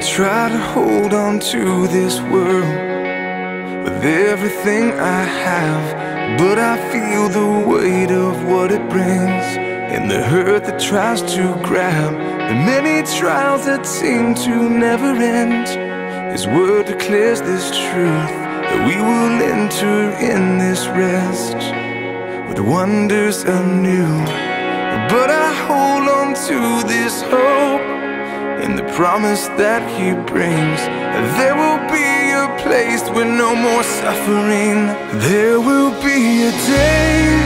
try to hold on to this world with everything I have, but I feel the weight of what it brings and the hurt that tries to grab. The many trials that seem to never end. His word declares this truth, that we will enter in this rest with wonders anew. But I hold on to this hope and the promise that He brings. There will be a place with no more suffering. There will be a day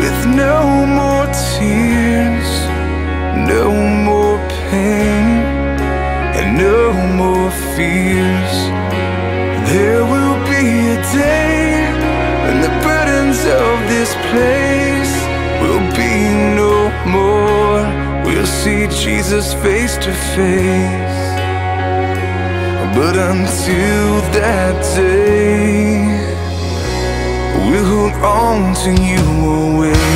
with no more tears, no more pain, and no more fears. There will be a day when the burdens of this place will be no more. We'll see Jesus face to face. But until that day, we'll hold on to you always.